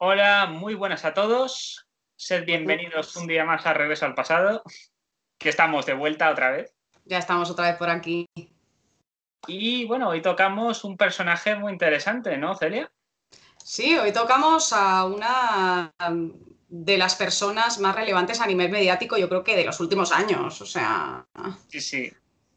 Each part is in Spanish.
Hola, muy buenas a todos. Sed bienvenidos un día más a Regreso al Pasado, que estamos de vuelta otra vez. Ya estamos otra vez por aquí. Y bueno, hoy tocamos un personaje muy interesante, ¿no, Celia? Sí, hoy tocamos a una de las personas más relevantes a nivel mediático, yo creo que de los últimos años, o sea... Sí, sí.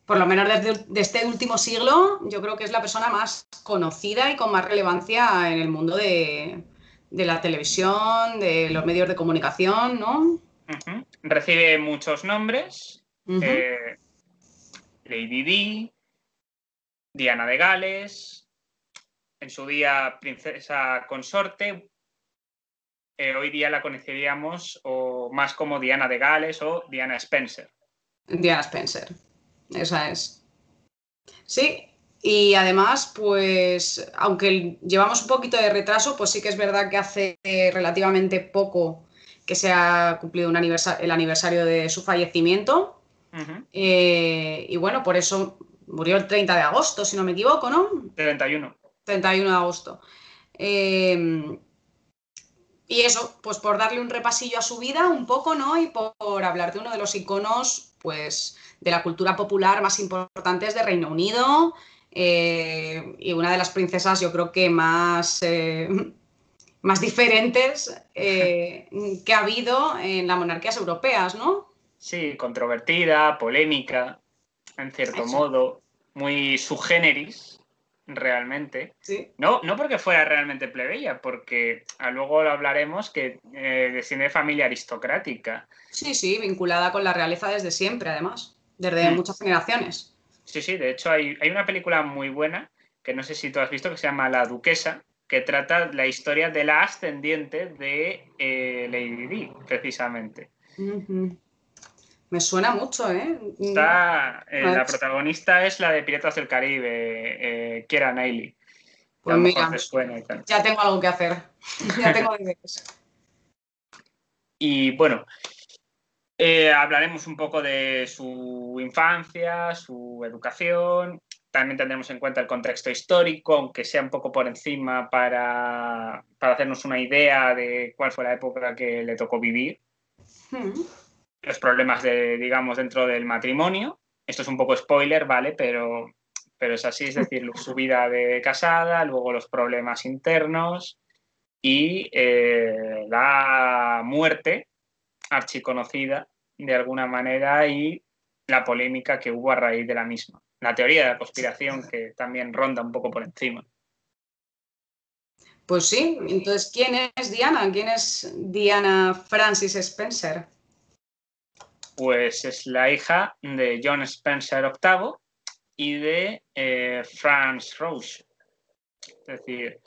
Por lo menos desde este último siglo, yo creo que es la persona más conocida y con más relevancia en el mundo de la televisión, de los medios de comunicación, ¿no? Uh-huh. Recibe muchos nombres. Uh-huh. Lady Di, Diana de Gales, en su día princesa consorte. Hoy día la conoceríamos más como Diana de Gales o Diana Spencer. Diana Spencer, esa es. Sí. Y además, pues, aunque llevamos un poquito de retraso, pues sí que es verdad que hace relativamente poco que se ha cumplido el aniversario de su fallecimiento. Uh-huh. Y bueno, por eso murió el 30 de agosto, si no me equivoco, ¿no? 31. 31 de agosto. Y eso, pues por darle un repasillo a su vida un poco, ¿no? Y por hablar de uno de los iconos, pues, de la cultura popular más importantes de Reino Unido... y una de las princesas, yo creo que más diferentes que ha habido en las monarquías europeas, ¿no? Sí, controvertida, polémica, en cierto modo, muy subgéneris, realmente. ¿Sí? No porque fuera realmente plebeya, porque luego lo hablaremos, que desciende de familia aristocrática. Sí, sí, vinculada con la realeza desde siempre, además, desde muchas generaciones. Sí, sí, de hecho hay una película muy buena, que no sé si tú has visto, que se llama La Duquesa, que trata la historia de la ascendiente de Lady Di, precisamente. Uh-huh. Me suena mucho, ¿eh? La protagonista es la de Piratas del Caribe, Kiera Nailey. Pues mira, ya tengo algo que hacer, ya tengo ideas. Y bueno... hablaremos un poco de su infancia, su educación, también tendremos en cuenta el contexto histórico, aunque sea un poco por encima para hacernos una idea de cuál fue la época que le tocó vivir, los problemas dentro del matrimonio. Esto es un poco spoiler, ¿vale? Pero es así, es decir, su vida de casada, luego los problemas internos y la muerte archiconocida de alguna manera y la polémica que hubo a raíz de la misma. La teoría de la conspiración que también ronda un poco por encima. Pues sí, entonces, ¿quién es Diana? ¿Quién es Diana Frances Spencer? Pues es la hija de John Spencer VIII y de Frances Roche. Es decir...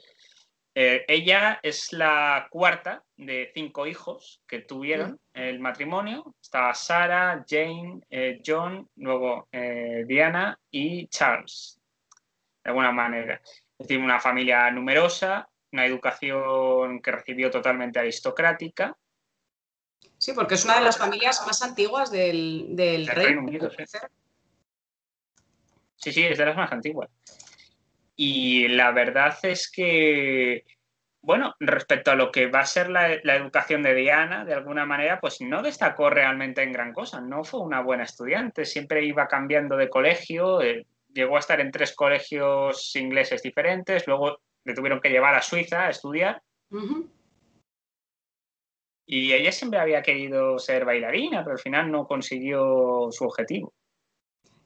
ella es la cuarta de 5 hijos que tuvieron el matrimonio. Estaba Sarah, Jane, John, luego Diana y Charles, de alguna manera. Tiene una familia numerosa, una educación que recibió totalmente aristocrática. Sí, porque es una de las familias más antiguas del Reino Unido. Sí, sí, es de las más antiguas. Y la verdad es que, bueno, respecto a lo que va a ser la educación de Diana, de alguna manera, pues no destacó realmente en gran cosa. No fue una buena estudiante, siempre iba cambiando de colegio, llegó a estar en 3 colegios ingleses diferentes, luego le tuvieron que llevar a Suiza a estudiar. Uh-huh. Y ella siempre había querido ser bailarina, pero al final no consiguió su objetivo.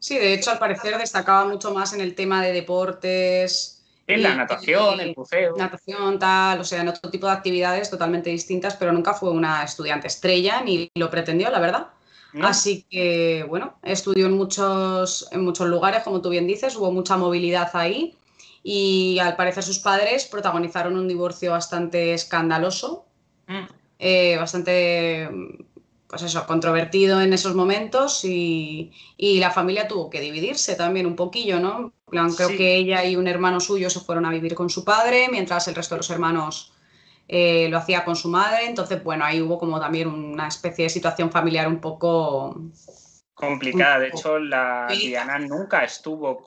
Sí, de hecho, al parecer destacaba mucho más en el tema de deportes. En la natación, el buceo. Natación, tal, o sea, en otro tipo de actividades totalmente distintas, pero nunca fue una estudiante estrella ni lo pretendió, la verdad. No. Así que, bueno, estudió en muchos lugares, como tú bien dices, hubo mucha movilidad ahí y al parecer sus padres protagonizaron un divorcio bastante escandaloso, bastante... pues eso, controvertido en esos momentos y la familia tuvo que dividirse también un poquillo, ¿no? Creo que ella y un hermano suyo se fueron a vivir con su padre, mientras el resto de los hermanos lo hacía con su madre. Entonces, bueno, ahí hubo como también una especie de situación familiar un poco... complicada. De hecho, la Diana nunca estuvo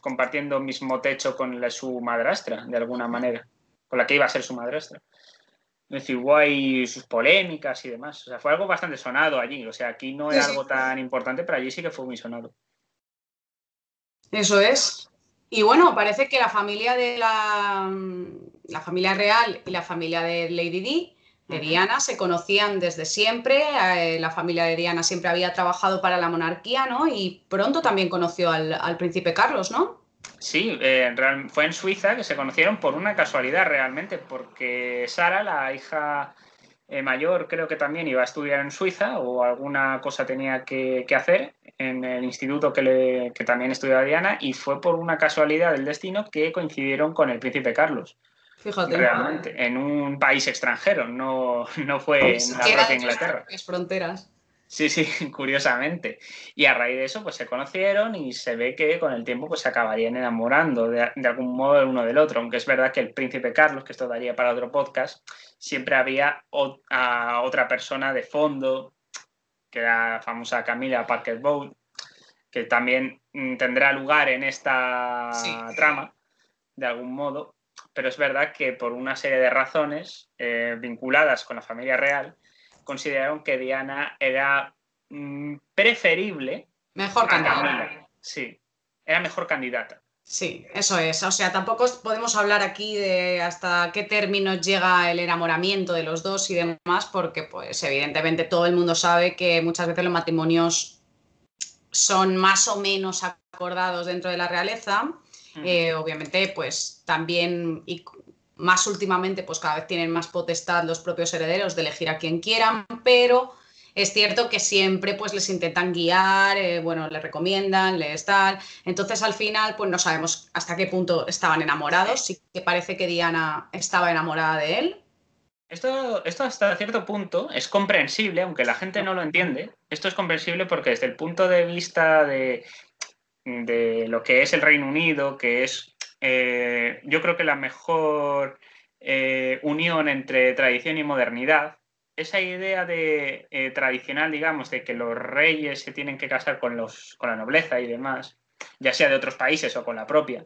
compartiendo el mismo techo con su madrastra, de alguna manera, con la que iba a ser su madrastra. Es decir, hubo ahí sus polémicas y demás. O sea, fue algo bastante sonado allí. O sea, aquí no era algo tan importante, pero allí sí que fue muy sonado. Eso es. Y bueno, parece que la familia de la familia real y la familia de Lady Di, de Diana, se conocían desde siempre. La familia de Diana siempre había trabajado para la monarquía, ¿no? Y pronto también conoció al príncipe Carlos, ¿no? Sí, fue en Suiza que se conocieron por una casualidad realmente, porque Sara, la hija mayor, creo que también iba a estudiar en Suiza o alguna cosa tenía que hacer en el instituto que también estudiaba Diana, y fue por una casualidad del destino que coincidieron con el príncipe Carlos. Fíjate, realmente, en un país extranjero, no fue en la propia Inglaterra. Las fronteras. Sí, sí, curiosamente. Y a raíz de eso, pues se conocieron y se ve que con el tiempo pues se acabarían enamorando de algún modo el uno del otro, aunque es verdad que el príncipe Carlos, que esto daría para otro podcast, siempre había a otra persona de fondo, que era la famosa Camila Parker Bowles, que también tendrá lugar en esta trama, de algún modo. Pero es verdad que por una serie de razones vinculadas con la familia real, consideraron que Diana era preferible a Camila. Sí, era mejor candidata. Sí, eso es. O sea, tampoco podemos hablar aquí de hasta qué términos llega el enamoramiento de los dos y demás, porque pues evidentemente todo el mundo sabe que muchas veces los matrimonios son más o menos acordados dentro de la realeza. Obviamente, pues también, y más últimamente, pues cada vez tienen más potestad los propios herederos de elegir a quien quieran, pero es cierto que siempre pues les intentan guiar, bueno, les recomiendan, les tal. Entonces, al final, pues no sabemos hasta qué punto estaban enamorados. Sí que parece que Diana estaba enamorada de él. Esto hasta cierto punto es comprensible, aunque la gente no lo entiende. Esto es comprensible porque desde el punto de vista de lo que es el Reino Unido, que es yo creo que la mejor unión entre tradición y modernidad, esa idea de tradicional, digamos, de que los reyes se tienen que casar con la nobleza y demás, ya sea de otros países o con la propia,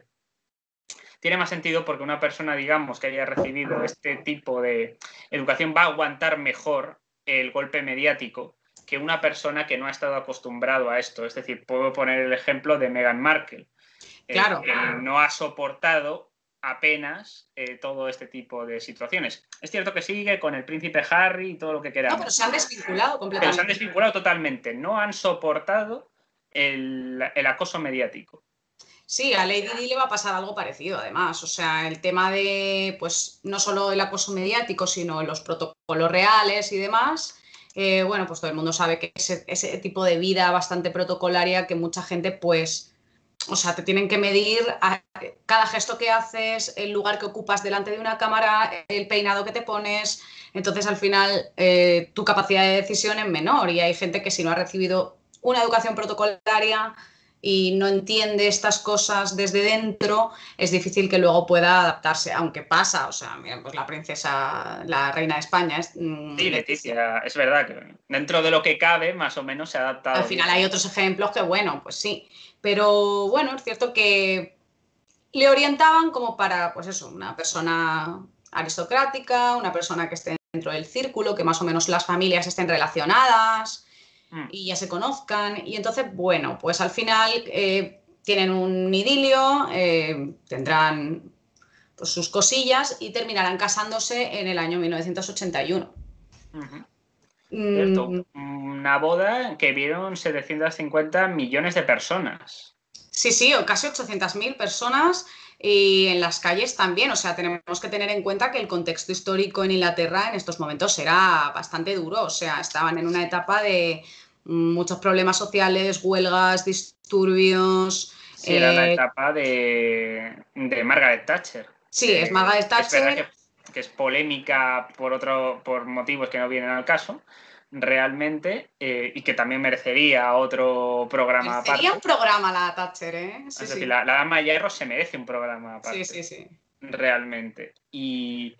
tiene más sentido porque una persona, digamos, que haya recibido este tipo de educación va a aguantar mejor el golpe mediático que una persona que no ha estado acostumbrado a esto. Es decir, puedo poner el ejemplo de Meghan Markle. Claro. No ha soportado apenas todo este tipo de situaciones. Es cierto que sigue con el príncipe Harry y todo lo que queramos. No, pero se han desvinculado completamente. Pero se han desvinculado totalmente. No han soportado el acoso mediático. Sí, a Lady Di le va a pasar algo parecido, además. O sea, el tema de, pues, no solo el acoso mediático, sino los protocolos reales y demás. Bueno, pues todo el mundo sabe que ese tipo de vida bastante protocolaria que mucha gente, pues, o sea, te tienen que medir a cada gesto que haces, el lugar que ocupas delante de una cámara, el peinado que te pones. Entonces, al final, tu capacidad de decisión es menor y hay gente que si no ha recibido una educación protocolaria y no entiende estas cosas desde dentro, es difícil que luego pueda adaptarse, aunque pasa, o sea, mira, pues la princesa, la reina de España es... Sí, Leticia, es verdad que dentro de lo que cabe, más o menos se ha adaptado. Al final hay otros ejemplos que, bueno, pues sí, pero bueno, es cierto que le orientaban como para, pues eso, una persona aristocrática, una persona que esté dentro del círculo, que más o menos las familias estén relacionadas y ya se conozcan, y entonces, bueno, pues al final tienen un idilio, tendrán pues, sus cosillas y terminarán casándose en el año 1981. Cierto. Una boda que vieron 750 millones de personas. Sí, sí, o casi 800.000 personas y en las calles también. O sea, tenemos que tener en cuenta que el contexto histórico en Inglaterra en estos momentos era bastante duro. O sea, estaban en una etapa de muchos problemas sociales, huelgas, disturbios... Sí, era la etapa de Margaret Thatcher. Sí, es Margaret Thatcher. Que es polémica por motivos que no vienen al caso, realmente, y que también merecería otro programa aparte. Merecería un programa la Thatcher, ¿eh? Sí, es decir, la Dama de Yairro se merece un programa aparte. Sí, sí, sí. Realmente. Y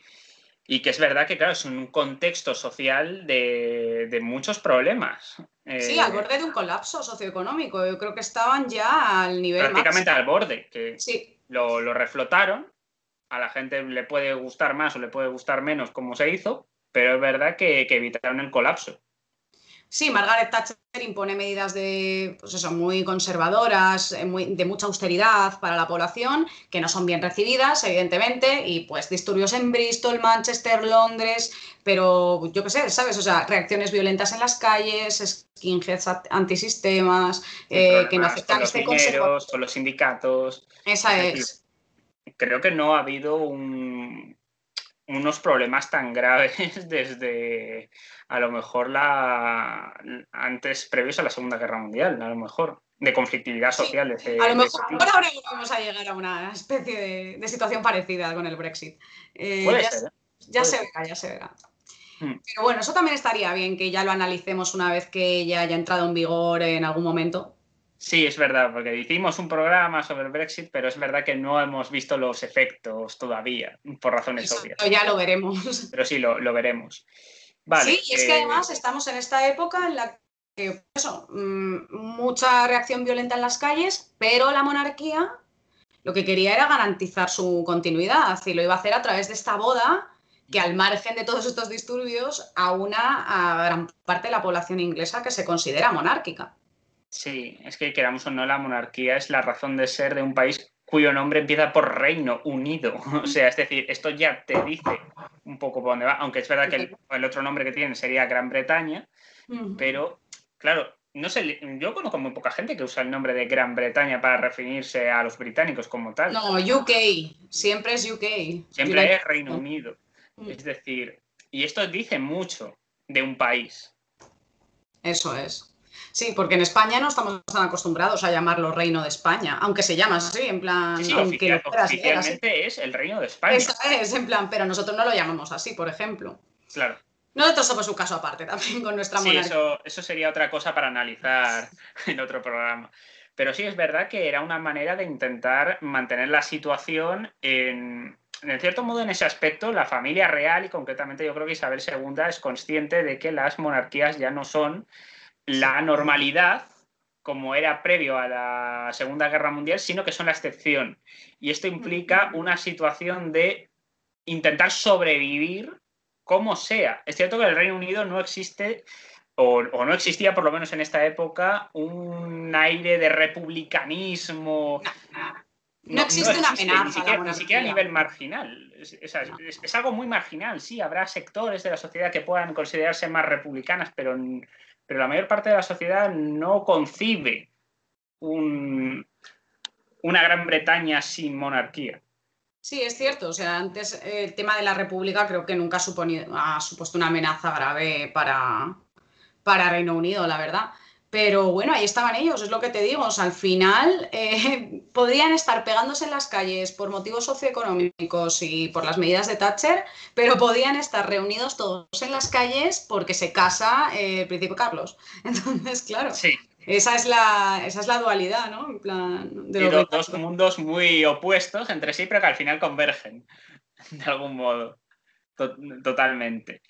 que es verdad que, claro, es un contexto social de muchos problemas. Sí, al borde de un colapso socioeconómico. Yo creo que estaban ya al nivel prácticamente máximo. Al borde. Que sí. Lo reflotaron. A la gente le puede gustar más o le puede gustar menos como se hizo, pero es verdad que evitaron el colapso. Sí, Margaret Thatcher impone medidas de, pues eso, muy conservadoras, de mucha austeridad para la población, que no son bien recibidas, evidentemente, y pues disturbios en Bristol, Manchester, Londres, pero yo qué sé, ¿sabes? O sea, reacciones violentas en las calles, skinheads antisistemas, que no aceptan este consejo. Con los sindicatos. Esa es. Creo que no ha habido unos problemas tan graves desde, a lo mejor, previos a la Segunda Guerra Mundial, a lo mejor, de conflictividad social. Sí, a lo mejor ahora vamos a llegar a una especie de situación parecida con el Brexit. Ya se verá. Pero bueno, eso también estaría bien que ya lo analicemos una vez que ya haya entrado en vigor en algún momento. Sí, es verdad, porque hicimos un programa sobre el Brexit, pero es verdad que no hemos visto los efectos todavía, por razones obvias. Ya lo veremos. Pero sí, lo veremos. Vale, sí, y es que además estamos en esta época en la que mucha reacción violenta en las calles, pero la monarquía lo que quería era garantizar su continuidad, y lo iba a hacer a través de esta boda, que al margen de todos estos disturbios aúna a gran parte de la población inglesa que se considera monárquica. Sí, es que queramos o no, la monarquía es la razón de ser de un país cuyo nombre empieza por Reino Unido. O sea, es decir, esto ya te dice un poco por dónde va, aunque es verdad que el otro nombre que tiene sería Gran Bretaña, pero, claro, no sé, yo conozco muy poca gente que usa el nombre de Gran Bretaña para referirse a los británicos como tal. No, UK, siempre es UK. Siempre es Reino Unido. Es decir, y esto dice mucho de un país. Eso es. Sí, porque en España no estamos tan acostumbrados a llamarlo Reino de España, aunque se llama así, en plan... Sí, oficialmente es el Reino de España. Esa es, en plan, pero nosotros no lo llamamos así, por ejemplo. Claro. Nosotros somos un caso aparte también con nuestra monarquía. Sí, eso sería otra cosa para analizar en otro programa. Pero sí, es verdad que era una manera de intentar mantener la situación en cierto modo, en ese aspecto, la familia real, y concretamente yo creo que Isabel II es consciente de que las monarquías ya no son la normalidad, como era previo a la Segunda Guerra Mundial, sino que son la excepción. Y esto implica una situación de intentar sobrevivir como sea. Es cierto que en el Reino Unido no existe, o no existía por lo menos en esta época, un aire de republicanismo. No existe una amenaza. Ni siquiera a nivel marginal. Es algo muy marginal, sí. Habrá sectores de la sociedad que puedan considerarse más republicanas, pero la mayor parte de la sociedad no concibe una Gran Bretaña sin monarquía. Sí, es cierto. O sea, antes el tema de la república creo que nunca ha supuesto una amenaza grave para Reino Unido, la verdad. Pero bueno, ahí estaban ellos, es lo que te digo. O sea, al final podrían estar pegándose en las calles por motivos socioeconómicos y por las medidas de Thatcher, pero podían estar reunidos todos en las calles porque se casa el príncipe Carlos. Entonces, claro, sí. Esa es la dualidad, ¿no? En plan, dos mundos muy opuestos entre sí, pero que al final convergen, de algún modo, totalmente.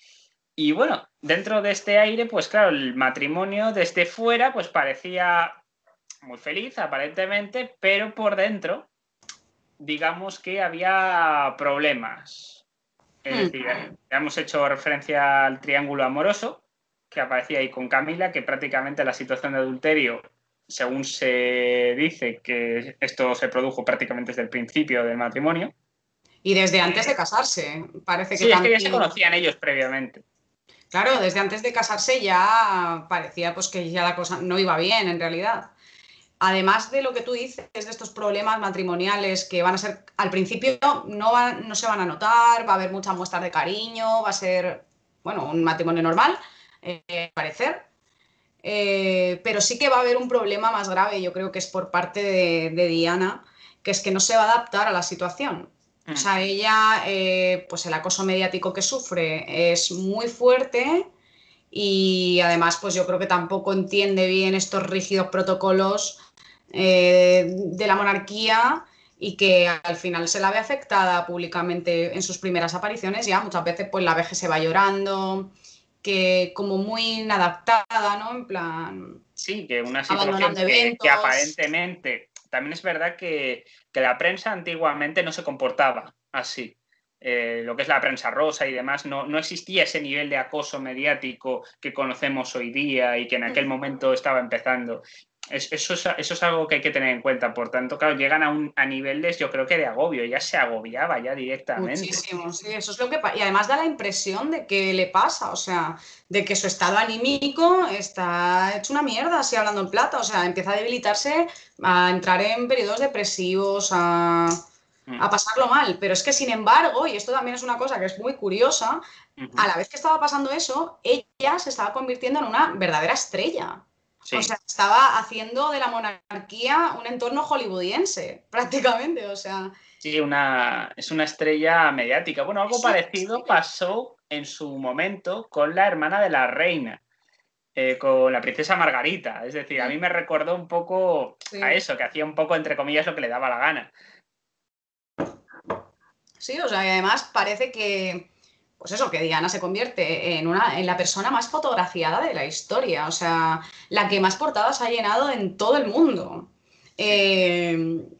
Y bueno, dentro de este aire, pues claro, el matrimonio desde fuera pues parecía muy feliz aparentemente, pero por dentro digamos que había problemas. Es decir, ya hemos hecho referencia al triángulo amoroso que aparecía ahí con Camila, que prácticamente la situación de adulterio, según se dice, que esto se produjo prácticamente desde el principio del matrimonio. Y desde antes de casarse, parece que... Sí, también... es que ya se conocían ellos previamente. Claro, desde antes de casarse ya parecía pues que ya la cosa no iba bien, en realidad. Además de lo que tú dices, de estos problemas matrimoniales que van a ser, al principio no se van a notar, va a haber muchas muestras de cariño, va a ser, bueno, un matrimonio normal, al parecer. Pero sí que va a haber un problema más grave, yo creo que es por parte de Diana, que es que no se va a adaptar a la situación. O sea, ella, pues el acoso mediático que sufre es muy fuerte y además pues yo creo que tampoco entiende bien estos rígidos protocolos de la monarquía, y que al final se la ve afectada públicamente en sus primeras apariciones. Ya muchas veces pues la ve que se va llorando, que como muy inadaptada, ¿no? En plan... Sí, que una situación que aparentemente... También es verdad que la prensa antiguamente no se comportaba así. lo que es la prensa rosa y demás, no existía ese nivel de acoso mediático que conocemos hoy día y que en aquel momento estaba empezando. Eso es algo que hay que tener en cuenta. Por tanto, claro, llegan a niveles, yo creo que de agobio, ya se agobiaba ya directamente. Muchísimo, sí, eso es lo que pasa. Y además da la impresión de que le pasa, o sea, de que su estado anímico está hecho una mierda, así hablando en plata, o sea, empieza a debilitarse, a entrar en periodos depresivos, a pasarlo mal. Pero es que, sin embargo, y esto también es una cosa que es muy curiosa, a la vez que estaba pasando eso, ella se estaba convirtiendo en una verdadera estrella. Sí. O sea, estaba haciendo de la monarquía un entorno hollywoodiense, prácticamente, o sea... Sí, es una estrella mediática. Bueno, algo parecido pasó en su momento con la hermana de la reina, con la princesa Margarita. Es decir, a mí me recordó un poco a eso, que hacía un poco, entre comillas, lo que le daba la gana. Sí, o sea, y además parece que... Pues eso, que Diana se convierte en la persona más fotografiada de la historia, o sea, la que más portadas ha llenado en todo el mundo. Y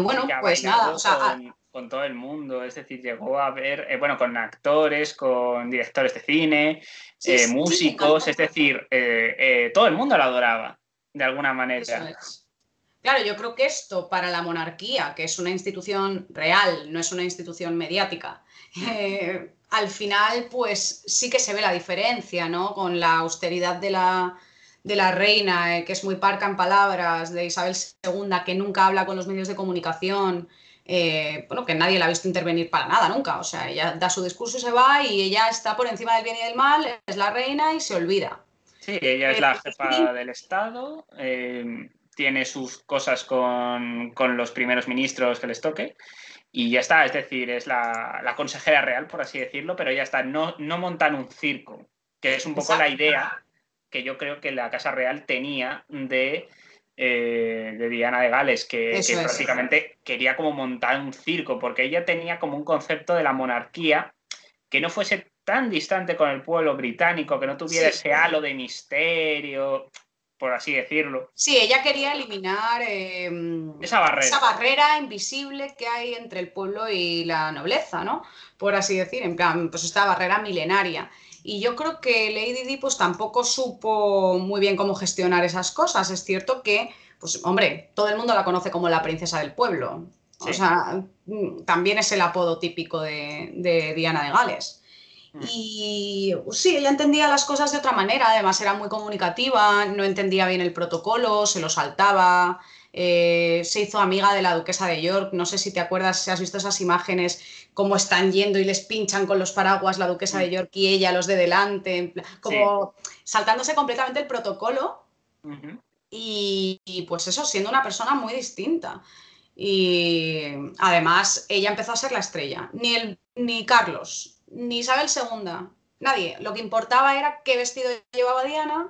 bueno, pues nada, o sea, con todo el mundo, es decir, llegó a ver, bueno, con actores, con directores de cine, músicos, es decir, todo el mundo la adoraba, de alguna manera. Claro, yo creo que esto para la monarquía, que es una institución real, no es una institución mediática, al final pues sí que se ve la diferencia, ¿no? Con la austeridad de la reina, que es muy parca en palabras, de Isabel II, que nunca habla con los medios de comunicación, bueno, que nadie la ha visto intervenir para nada nunca, o sea, ella da su discurso y se va y ella está por encima del bien y del mal, es la reina y se olvida. Sí, ella es la jefa del Estado... tiene sus cosas con los primeros ministros que les toque y ya está, es decir, es la consejera real, por así decirlo, pero ya está, no montan un circo, que es un poco la idea que yo creo que la Casa Real tenía de Diana de Gales, que prácticamente quería como montar un circo, porque ella tenía como un concepto de la monarquía que no fuese tan distante con el pueblo británico, que no tuviera ese halo de misterio... por así decirlo. Sí, ella quería eliminar esa barrera invisible que hay entre el pueblo y la nobleza, ¿no? Por así decir, en plan, pues esta barrera milenaria. Y yo creo que Lady Di pues tampoco supo muy bien cómo gestionar esas cosas. Es cierto que, pues hombre, todo el mundo la conoce como la princesa del pueblo. Sí. O sea, también es el apodo típico de Diana de Gales. Y sí, ella entendía las cosas de otra manera, además era muy comunicativa, no entendía bien el protocolo, se lo saltaba, se hizo amiga de la duquesa de York, no sé si te acuerdas, si has visto esas imágenes, cómo están yendo y les pinchan con los paraguas la duquesa de York y ella, los de delante, como saltándose completamente el protocolo y pues eso, siendo una persona muy distinta. Y además ella empezó a ser la estrella, ni Carlos... ni Isabel II, nadie. Lo que importaba era qué vestido llevaba Diana,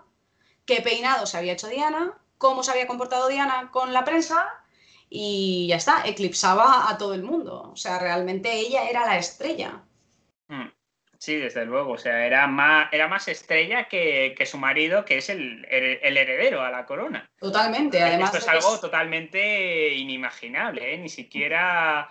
qué peinado se había hecho Diana, cómo se había comportado Diana con la prensa y ya está, eclipsaba a todo el mundo. O sea, realmente ella era la estrella. Sí, desde luego. O sea, era más estrella que su marido, que es el heredero a la corona. Totalmente. Además, esto es algo totalmente inimaginable, ¿eh? Ni siquiera...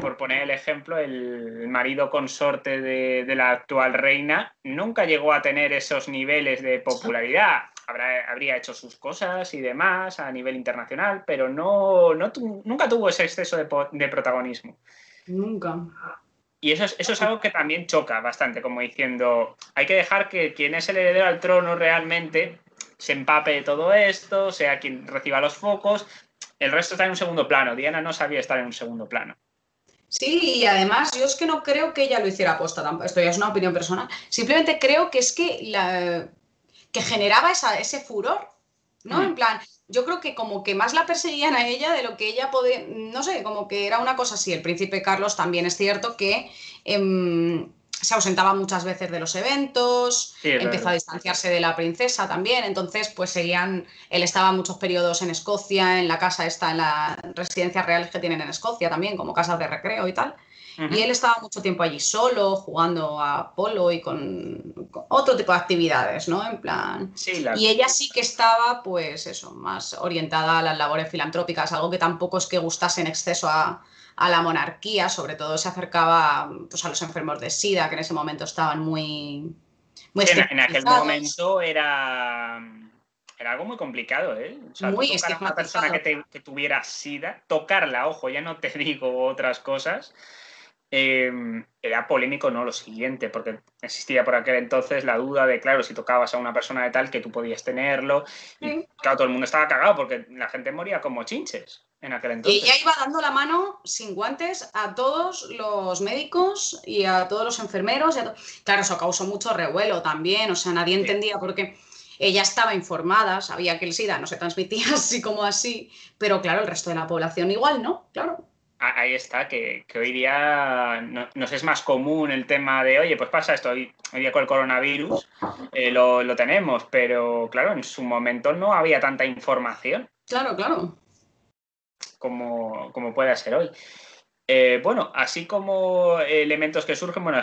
por poner el ejemplo, el marido consorte de la actual reina nunca llegó a tener esos niveles de popularidad. Habría hecho sus cosas y demás a nivel internacional, pero nunca tuvo ese exceso de protagonismo. Nunca. Y eso es algo que también choca bastante, como diciendo, hay que dejar que quien es el heredero al trono realmente se empape de todo esto, sea quien reciba los focos. El resto está en un segundo plano. Diana no sabía estar en un segundo plano. Sí, y además yo es que no creo que ella lo hiciera aposta, esto ya es una opinión personal, simplemente creo que es que generaba ese furor, ¿no? En plan, yo creo que como que más la perseguían a ella de lo que ella podía, no sé, como que era una cosa así. El príncipe Carlos también es cierto que se ausentaba muchas veces de los eventos, sí, empezó a distanciarse de la princesa también, entonces pues seguían, él estaba muchos periodos en Escocia, en la casa esta, en la residencia real que tienen en Escocia también, como casas de recreo y tal, y él estaba mucho tiempo allí solo, jugando a polo y con otro tipo de actividades, ¿no? En plan... Sí, y ella sí que estaba, pues eso, más orientada a las labores filantrópicas, algo que tampoco es que gustase en exceso a a la monarquía, sobre todo se acercaba pues, a los enfermos de SIDA, que en ese momento estaban muy... en aquel momento era algo muy complicado, ¿eh? O sea, muy tocar a una persona que tuviera SIDA, tocarla, ojo, ya no te digo otras cosas... era polémico, ¿no? Lo siguiente, porque existía por aquel entonces la duda de, claro, si tocabas a una persona de tal que tú podías tenerlo. Y claro, todo el mundo estaba cagado porque la gente moría como chinches en aquel entonces. Y ella iba dando la mano sin guantes a todos los médicos y a todos los enfermeros. Claro, eso causó mucho revuelo también, o sea, nadie entendía por qué. Ella estaba informada, sabía que el SIDA no se transmitía así como así, pero claro, el resto de la población igual, ¿no? Claro. Ahí está, que hoy día nos es más común el tema de, oye, pues pasa esto, hoy día con el coronavirus lo tenemos, pero claro, en su momento no había tanta información. Claro, claro. Como pueda ser hoy. Bueno, así como elementos que surgen, bueno,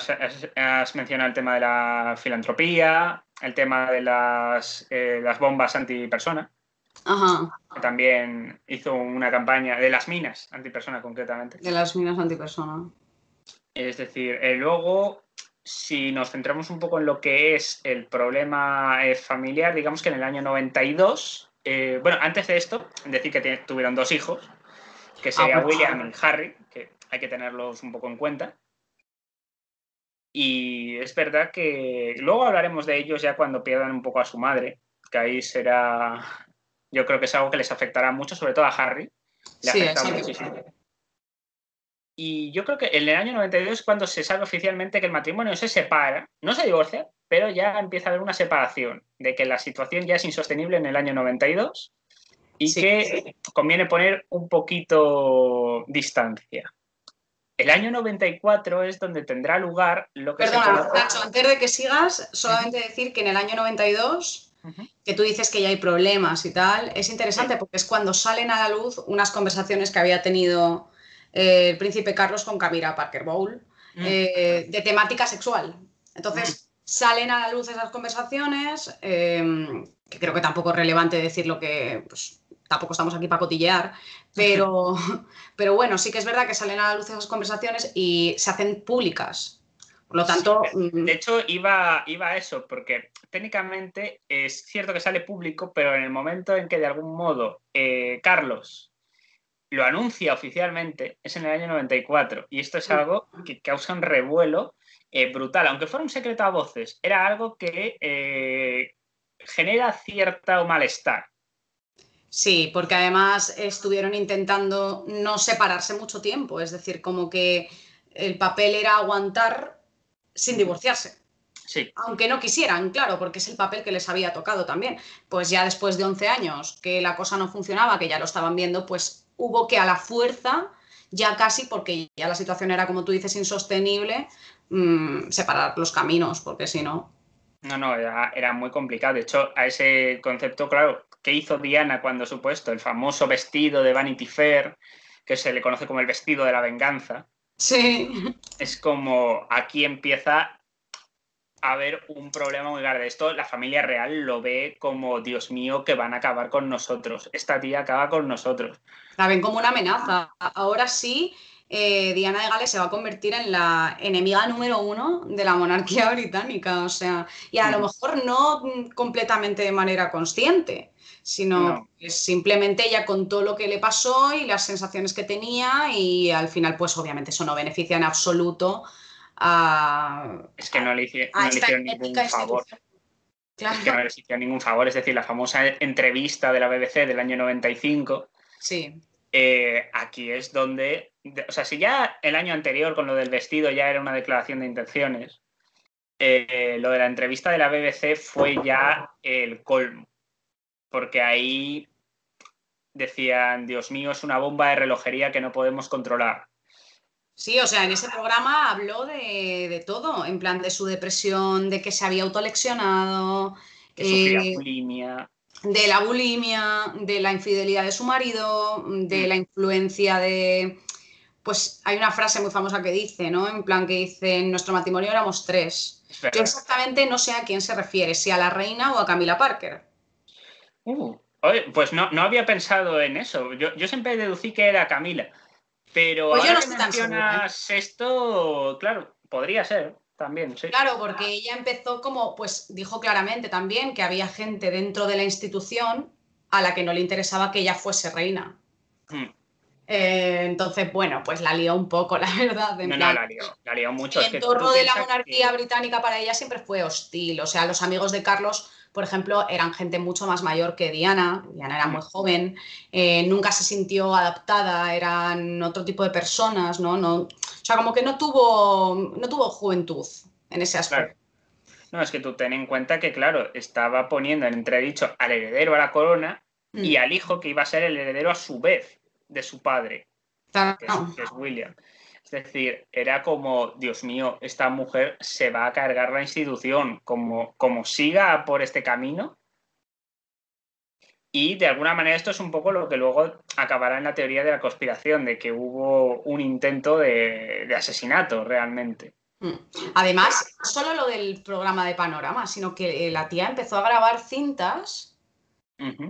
has mencionado el tema de la filantropía, el tema de las bombas antipersona. Ajá. También hizo una campaña de las minas antipersona, concretamente. De las minas antipersona. Es decir, luego, si nos centramos un poco en lo que es el problema familiar, digamos que en el año 92... bueno, antes de esto, decir que tuvieron dos hijos, que sería William y Harry, que hay que tenerlos un poco en cuenta. Y es verdad que luego hablaremos de ellos ya cuando pierdan un poco a su madre, que ahí será... Yo creo que es algo que les afectará mucho, sobre todo a Harry. Le afecta muchísimo. Y yo creo que en el año 92 es cuando se sabe oficialmente que el matrimonio se separa, no se divorcia, pero ya empieza a haber una separación, de que la situación ya es insostenible en el año 92 y que conviene poner un poquito distancia. El año 94 es donde tendrá lugar lo que... Perdona, Nacho, antes de que sigas, solamente decir que en el año 92... que tú dices que ya hay problemas y tal, es interesante porque es cuando salen a la luz unas conversaciones que había tenido el príncipe Carlos con Camila Parker Bowles de temática sexual. Entonces salen a la luz esas conversaciones, que creo que tampoco es relevante decir lo que... Pues, tampoco estamos aquí para cotillear, pero bueno, sí que es verdad que salen a la luz esas conversaciones y se hacen públicas. Por lo tanto... Sí, de hecho, iba a eso, porque técnicamente es cierto que sale público, pero en el momento en que de algún modo Carlos lo anuncia oficialmente es en el año 94, y esto es algo que causa un revuelo brutal. Aunque fuera un secreto a voces, era algo que genera cierto malestar. Sí, porque además estuvieron intentando no separarse mucho tiempo, es decir, como que el papel era aguantar sin divorciarse, aunque no quisieran, claro, porque es el papel que les había tocado también. Pues ya después de 11 años que la cosa no funcionaba, que ya lo estaban viendo, pues hubo que a la fuerza, ya casi porque ya la situación era, como tú dices, insostenible, separar los caminos, porque si no... No, era muy complicado. De hecho, a ese concepto, claro, ¿qué hizo Diana cuando supuesto el famoso vestido de Vanity Fair, que se le conoce como el vestido de la venganza? Sí. Es como aquí empieza a haber un problema muy grave. Esto la familia real lo ve como, Dios mío, que van a acabar con nosotros. Esta tía acaba con nosotros. La ven como una amenaza. Ahora sí, Diana de Gales se va a convertir en la enemiga número 1 de la monarquía británica. O sea, y a lo mejor no completamente de manera consciente, sino que simplemente ella contó lo que le pasó y las sensaciones que tenía, y al final pues obviamente eso no beneficia en absoluto a... Es que no le hicieron ningún favor. Claro. Es que no le hicieron ningún favor, es decir, la famosa entrevista de la BBC del año 95. Sí. Aquí es donde... O sea, si ya el año anterior con lo del vestido ya era una declaración de intenciones, lo de la entrevista de la BBC fue ya el colmo. Porque ahí decían, Dios mío, es una bomba de relojería que no podemos controlar. Sí, o sea, en ese programa habló de todo, en plan de su depresión, de que se había autoleccionado, que sufría bulimia. De la bulimia, de la infidelidad de su marido, de la influencia de... Pues hay una frase muy famosa que dice, ¿no? En plan que dice, en nuestro matrimonio éramos 3. Yo exactamente no sé a quién se refiere, si a la reina o a Camila Parker. Pues no había pensado en eso. Yo siempre deducí que era Camila. Pero pues ahora yo no estoy tan segura, ¿eh? Esto, claro, podría ser también, sí. Claro, porque ella empezó como, pues dijo claramente también que había gente dentro de la institución a la que no le interesaba que ella fuese reina. Mm. Entonces, bueno, pues la lió un poco, la verdad. No, plan, no, la lió mucho. El entorno de la monarquía británica para ella siempre fue hostil. O sea, los amigos de Carlos, por ejemplo, eran gente mucho más mayor que Diana. Diana era muy joven, nunca se sintió adaptada, eran otro tipo de personas, ¿no? O sea, como que no tuvo juventud en ese aspecto. Claro. No, es que tú ten en cuenta que, claro, estaba poniendo en entredicho al heredero a la corona y al hijo que iba a ser el heredero a su vez de su padre, que es William. Es decir, era como, Dios mío, esta mujer se va a cargar la institución, como siga por este camino. Y de alguna manera esto es un poco lo que luego acabará en la teoría de la conspiración, de que hubo un intento de asesinato realmente. Además, no solo lo del programa de Panorama, sino que la tía empezó a grabar cintas.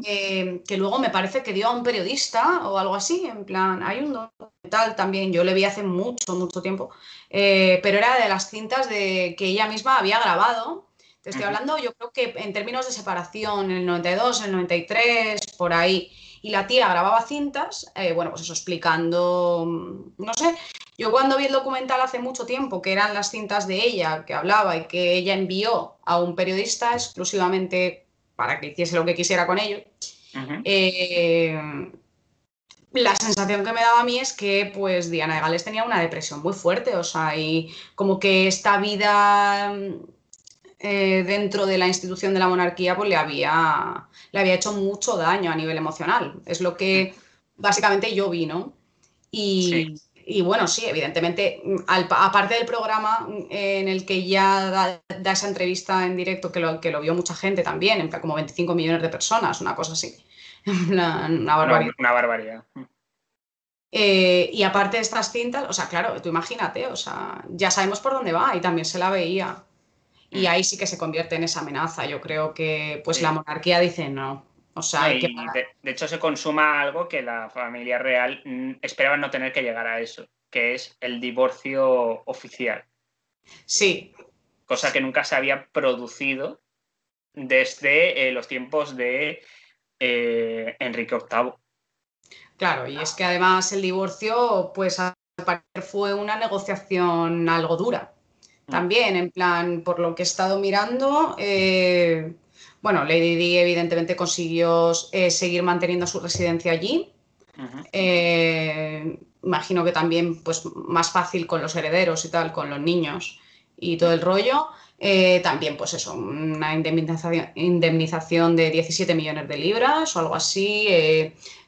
Que luego me parece que dio a un periodista o algo así, en plan, hay un documental también, yo le vi hace mucho, mucho tiempo, pero era de las cintas que ella misma había grabado. Te estoy hablando, yo creo que en términos de separación, el 92, el 93, por ahí, y la tía grababa cintas, bueno, pues eso explicando, no sé, yo cuando vi el documental hace mucho tiempo, que eran las cintas de ella que hablaba y que ella envió a un periodista exclusivamente para que hiciese lo que quisiera con ello. La sensación que me daba a mí es que pues Diana de Gales tenía una depresión muy fuerte, o sea, y como que esta vida dentro de la institución de la monarquía pues le había hecho mucho daño a nivel emocional. Es lo que básicamente yo vi, ¿no? Y bueno, sí, evidentemente, aparte del programa en el que ya da esa entrevista en directo, que lo vio mucha gente también, como 25 millones de personas, una cosa así, una barbaridad. Una barbaridad. Y aparte de estas cintas, o sea, claro, tú imagínate, o sea, ya sabemos por dónde va y también se la veía. Y ahí sí que se convierte en esa amenaza. Yo creo que pues la monarquía dice no. O sea, hay que parar. De hecho, se consuma algo que la familia real esperaba no tener que llegar a eso, que es el divorcio oficial. Sí. Cosa que nunca se había producido desde los tiempos de Enrique VIII. Claro, y es que además el divorcio, pues al parecer fue una negociación algo dura. También, en plan, por lo que he estado mirando... Bueno, Lady Di evidentemente consiguió seguir manteniendo su residencia allí. Imagino que también pues, más fácil con los herederos y tal, con los niños y todo el rollo. También, pues eso, una indemnización de 17 millones de libras o algo así,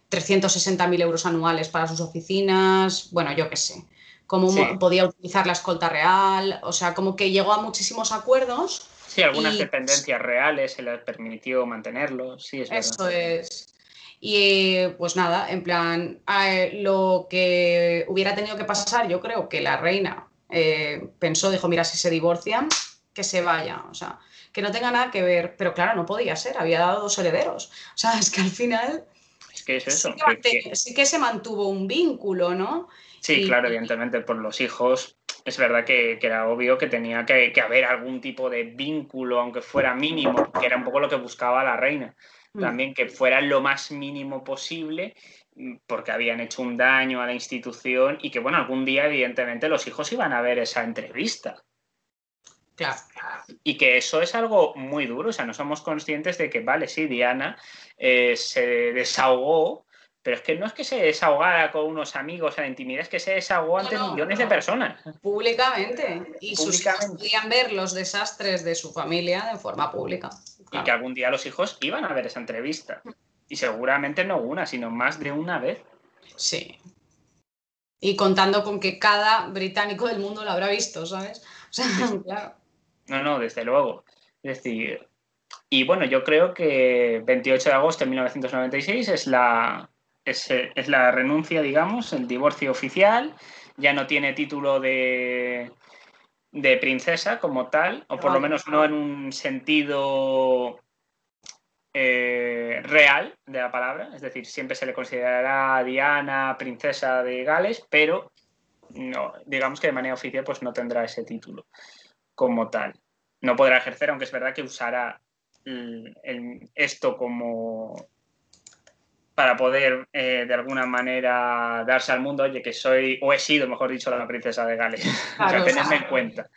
360.000 euros anuales para sus oficinas, bueno, yo qué sé. Cómo podía utilizar la escolta real, o sea, como que llegó a muchísimos acuerdos. Sí, algunas dependencias reales se les permitió mantenerlo, sí, es verdad. Eso es. Y pues nada, en plan, lo que hubiera tenido que pasar, yo creo que la reina pensó, dijo, mira, si se divorcian, que se vaya, o sea, que no tenga nada que ver. Pero claro, no podía ser, había dado dos herederos. O sea, es que al final... Es que es eso. Sí que se mantuvo un vínculo, ¿no? Sí, claro, evidentemente, por los hijos... Es verdad que era obvio que tenía que haber algún tipo de vínculo, aunque fuera mínimo, que era un poco lo que buscaba la reina. También que fuera lo más mínimo posible, porque habían hecho un daño a la institución y que, bueno, algún día, evidentemente, los hijos iban a ver esa entrevista. Claro. Y que eso es algo muy duro. O sea, no somos conscientes de que, vale, sí, Diana se desahogó, pero no es que se desahogara con unos amigos en la intimidad, es que se desahogó ante millones de personas. Públicamente. Y sus hijos podían ver los desastres de su familia de forma pública. Claro. Y que algún día los hijos iban a ver esa entrevista. Y seguramente no una, sino más de una vez. Sí. Y contando con que cada británico del mundo lo habrá visto, ¿sabes? O sea, sí. Claro. No, desde luego. Es decir... Y bueno, yo creo que 28 de agosto de 1996 es la renuncia, digamos, el divorcio oficial, ya no tiene título de princesa como tal, o por lo menos no en un sentido real de la palabra, es decir, siempre se le considerará Diana, princesa de Gales, pero no, digamos que de manera oficial pues no tendrá ese título como tal. No podrá ejercer, aunque es verdad que usará esto como para poder de alguna manera darse al mundo, oye, que soy, o he sido, mejor dicho, la princesa de Gales. Claro, o sea, tenedme en cuenta.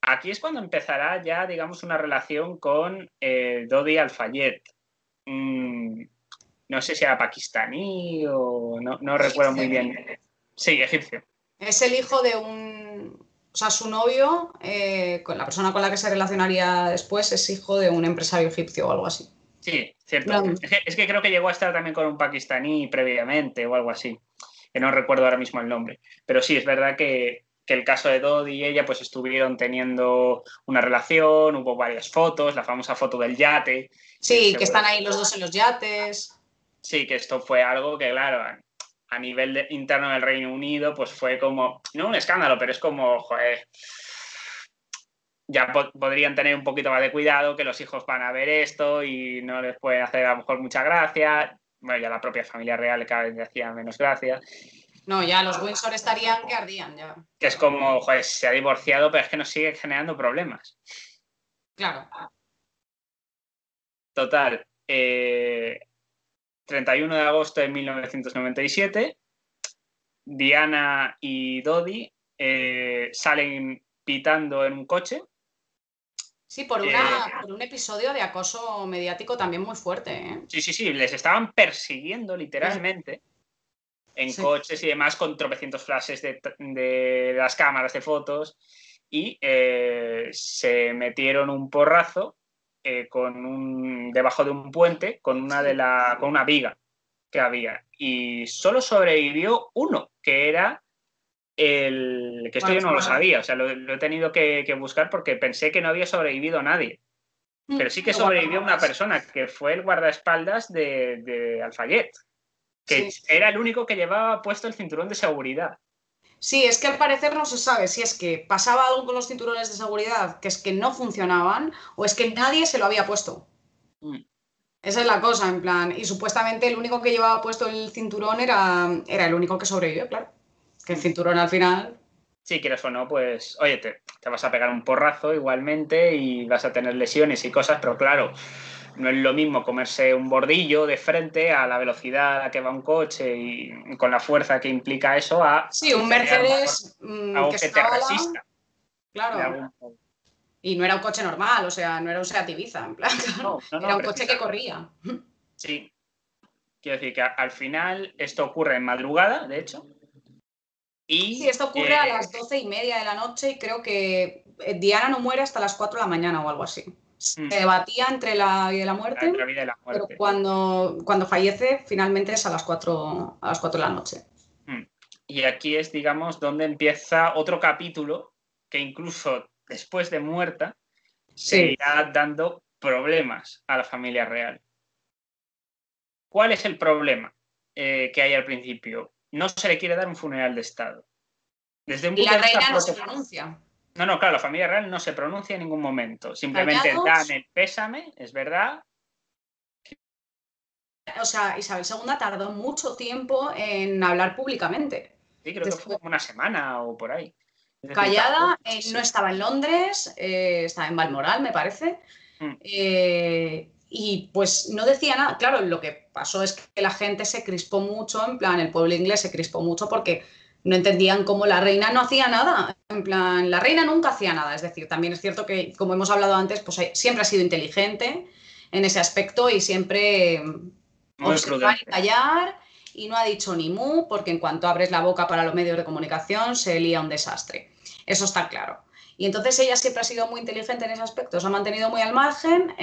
Aquí es cuando empezará ya, digamos, una relación con Dodi Al-Fayed. No sé si era pakistaní o... No recuerdo muy bien. Sí, egipcio. Es el hijo de un... O sea, su novio, con la persona con la que se relacionaría después, es hijo de un empresario egipcio o algo así. Sí, cierto. No. Es que creo que llegó a estar también con un pakistaní previamente o algo así, que no recuerdo ahora mismo el nombre. Pero sí, es verdad que el caso de Dodi y ella pues estuvieron teniendo una relación, hubo varias fotos, la famosa foto del yate. Sí, que están ahí los dos en los yates. Sí, que esto fue algo que, claro, a nivel interno del Reino Unido, pues fue como, no un escándalo, pero es como, joder, ya podrían tener un poquito más de cuidado, que los hijos van a ver esto y no les pueden hacer a lo mejor mucha gracia. Bueno, ya la propia familia real cada vez le hacía menos gracia. No, ya los Windsor estarían que ardían ya. Que es como, joder, se ha divorciado, pero es que nos sigue generando problemas. Claro. Total, 31 de agosto de 1997, Diana y Dodi salen pitando en un coche. Sí, por un episodio de acoso mediático también muy fuerte, ¿eh? Sí, les estaban persiguiendo literalmente. Sí. En coches y demás, con tropecientos flashes de las cámaras de fotos, y se metieron un porrazo debajo de un puente con una viga que había, y solo sobrevivió uno, que era el... que esto yo no lo sabía, o sea, lo he tenido que buscar porque pensé que no había sobrevivido nadie, pero sí que sobrevivió una persona, que fue el guardaespaldas de Al-Fayed, que era el único que llevaba puesto el cinturón de seguridad. Sí, es que al parecer no se sabe si es que pasaba algo con los cinturones de seguridad, que es que no funcionaban, o es que nadie se lo había puesto. Esa es la cosa, en plan, y supuestamente el único que llevaba puesto el cinturón era el único que sobrevivió, claro. Que el cinturón al final... Sí, quieres o no, pues, oye, te vas a pegar un porrazo igualmente y vas a tener lesiones y cosas, pero claro... No es lo mismo comerse un bordillo de frente a la velocidad a la que va un coche y con la fuerza que implica eso a... Sí, un Mercedes... Aunque te resista. Claro. Y no era un coche normal, o sea, no era un Seat Ibiza, en plan. No, era un coche que corría. Sí. Quiero decir que al final esto ocurre en madrugada, de hecho. Y, sí, esto ocurre a las 12:30 de la noche y creo que Diana no muere hasta las 4 de la mañana o algo así. Se debatía entre la vida y la muerte, pero cuando fallece finalmente es a las 4 de la noche. Y aquí es, digamos, donde empieza otro capítulo que incluso después de muerta seguirá dando problemas a la familia real. ¿Cuál es el problema que hay al principio? No se le quiere dar un funeral de estado. Desde un punto de vista, la reina no se pronuncia. No, claro, la familia real no se pronuncia en ningún momento. Simplemente dan el pésame, es verdad. O sea, Isabel II tardó mucho tiempo en hablar públicamente. Sí, creo que fue como una semana o por ahí. Callada, no estaba en Londres, estaba en Balmoral, me parece. Y pues no decía nada. Claro, lo que pasó es que la gente se crispó mucho, en plan, el pueblo inglés se crispó mucho porque... No entendían cómo la reina no hacía nada, en plan, la reina nunca hacía nada, es decir, también es cierto que, como hemos hablado antes, pues siempre ha sido inteligente en ese aspecto y siempre observar y callar, y no ha dicho ni mu, porque en cuanto abres la boca para los medios de comunicación se lía un desastre, eso está claro. Y entonces ella siempre ha sido muy inteligente en ese aspecto, se ha mantenido muy al margen,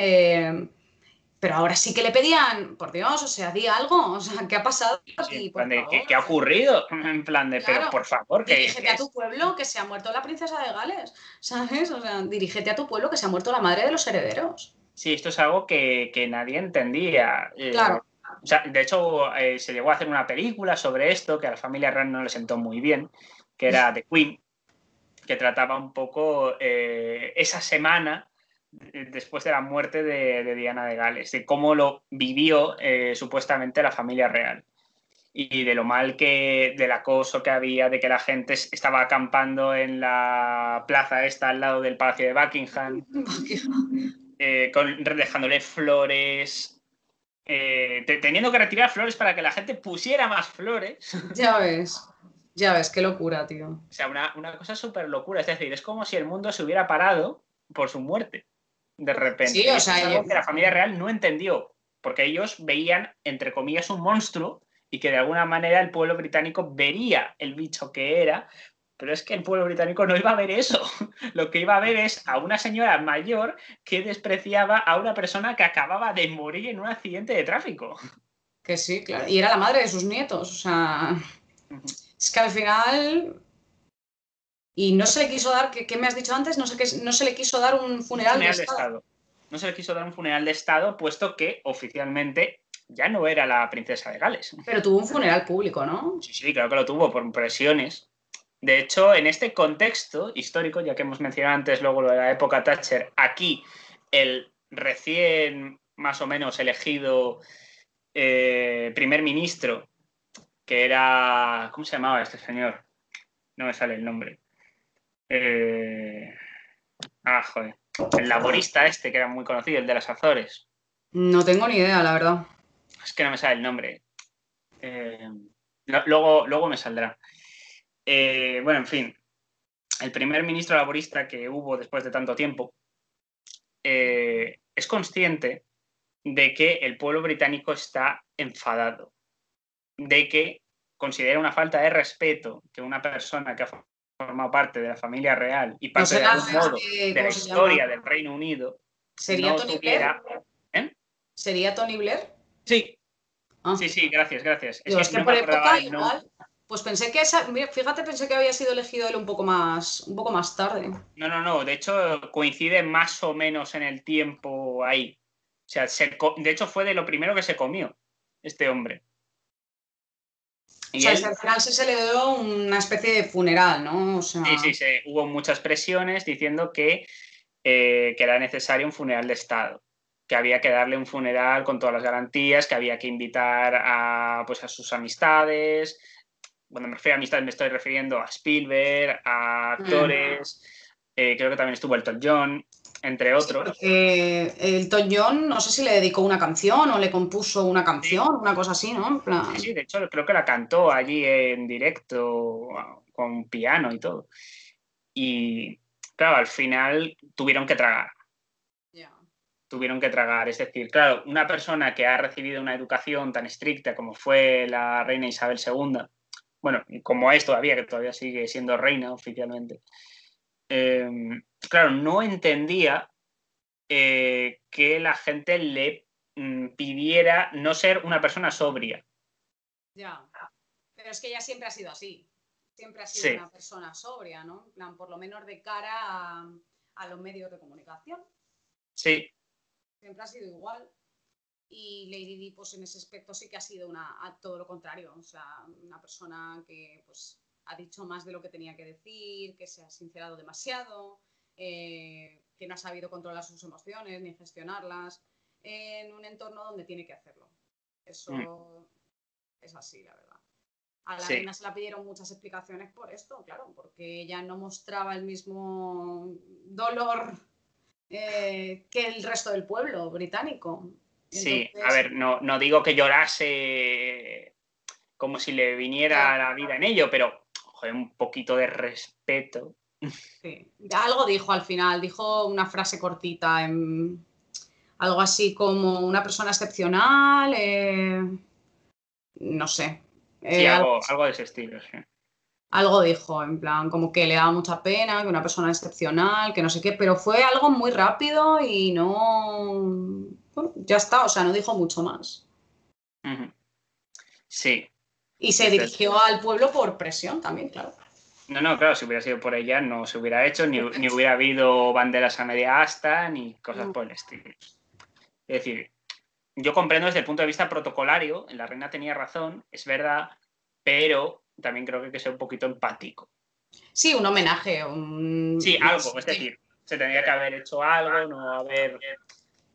pero ahora sí que le pedían, por Dios, o sea, di algo, o sea, ¿qué ha pasado? Sí, ¿qué ha ocurrido? En plan de, claro, pero por favor... Dirígete a tu pueblo, que se ha muerto la princesa de Gales, ¿sabes? O sea, dirígete a tu pueblo, que se ha muerto la madre de los herederos. Sí, esto es algo que nadie entendía. Claro. O sea, de hecho, se llegó a hacer una película sobre esto, que a la familia real no le sentó muy bien, que era The Queen, que trataba un poco esa semana... después de la muerte de Diana de Gales, de cómo lo vivió supuestamente la familia real y de lo mal que, del acoso que había, de que la gente estaba acampando en la plaza esta al lado del Palacio de Buckingham, dejándole flores, teniendo que retirar flores para que la gente pusiera más flores. Ya ves. Ya ves, qué locura, tío. O sea, una cosa súper locura. Es decir, es como si el mundo se hubiera parado por su muerte, de repente. Sí, o sea, es algo que la familia real no entendió, porque ellos veían, entre comillas, un monstruo y que de alguna manera el pueblo británico vería el bicho que era, pero es que el pueblo británico no iba a ver eso. Lo que iba a ver es a una señora mayor que despreciaba a una persona que acababa de morir en un accidente de tráfico. Que sí, claro. Y era la madre de sus nietos, o sea... Es que al final, y no se le quiso dar, ¿qué me has dicho antes? No se le quiso dar un funeral de Estado. No se le quiso dar un funeral de Estado, puesto que oficialmente ya no era la princesa de Gales. Pero tuvo un funeral público, ¿no? Sí, sí, claro que lo tuvo, por presiones. De hecho, en este contexto histórico, ya que hemos mencionado antes luego lo de la época Thatcher, aquí el recién más o menos elegido primer ministro, que era... ¿Cómo se llamaba este señor? No me sale el nombre. Joder. El laborista este, que era muy conocido, el de las Azores. No tengo ni idea, la verdad. Es que no me sale el nombre. Luego me saldrá. Bueno, en fin. El primer ministro laborista que hubo después de tanto tiempo es consciente de que el pueblo británico está enfadado, de que considera una falta de respeto que una persona que ha formado parte de la familia real y parte de algún modo de la historia del Reino Unido... ¿Sería Tony Blair? ¿Eh? ¿Sería Tony Blair? Sí. Ah. Sí, gracias. Es que no por época igual... Pues pensé que esa... Mira, fíjate, pensé que había sido elegido él un poco más tarde. No. De hecho, coincide más o menos en el tiempo ahí. O sea, de hecho fue de lo primero que se comió este hombre. Y o sea, al final se le dio una especie de funeral, ¿no? O sea... Sí. Hubo muchas presiones diciendo que era necesario un funeral de Estado, que había que darle un funeral con todas las garantías, que había que invitar a sus amistades. Cuando me refiero a amistades me estoy refiriendo a Spielberg, a actores, creo que también estuvo Elton John, entre otros. Sí, Elton John, no sé si le dedicó una canción o le compuso una canción, una cosa así, ¿no? En plan... Sí, de hecho creo que la cantó allí en directo con piano y todo. Y claro, al final tuvieron que tragar. Yeah. Es decir, claro, una persona que ha recibido una educación tan estricta como fue la reina Isabel II, bueno, como es todavía, que todavía sigue siendo reina oficialmente, claro, no entendía que la gente le pidiera no ser una persona sobria. Ya, pero es que ella siempre ha sido así. Siempre ha sido una persona sobria, ¿no? Por lo menos de cara a los medios de comunicación. Sí. Siempre ha sido igual. Y Lady Di, pues en ese aspecto sí que ha sido a todo lo contrario. O sea, una persona que pues ha dicho más de lo que tenía que decir, que se ha sincerado demasiado, que no ha sabido controlar sus emociones ni gestionarlas en un entorno donde tiene que hacerlo. Eso es así, la verdad. A la reina se la pidieron muchas explicaciones por esto, claro, porque ella no mostraba el mismo dolor que el resto del pueblo británico. Entonces... Sí, a ver, no digo que llorase como si le viniera la vida en ello, pero... un poquito de respeto. Sí. Algo dijo al final, dijo una frase cortita, algo así como una persona excepcional, no sé. Sí, algo de ese estilo, sí. Algo dijo, en plan, como que le daba mucha pena, que una persona excepcional, que no sé qué, pero fue algo muy rápido y no... Bueno, ya está, o sea, no dijo mucho más. Sí. Y se dirigió al pueblo por presión también, claro. No, claro, si hubiera sido por ella no se hubiera hecho, ni hubiera habido banderas a media asta, ni cosas por el estilo. Es decir, yo comprendo desde el punto de vista protocolario, la reina tenía razón, es verdad, pero también creo que hay que ser un poquito empático. Sí, un homenaje. Sí, algo, es decir, se tendría que haber hecho algo, no haber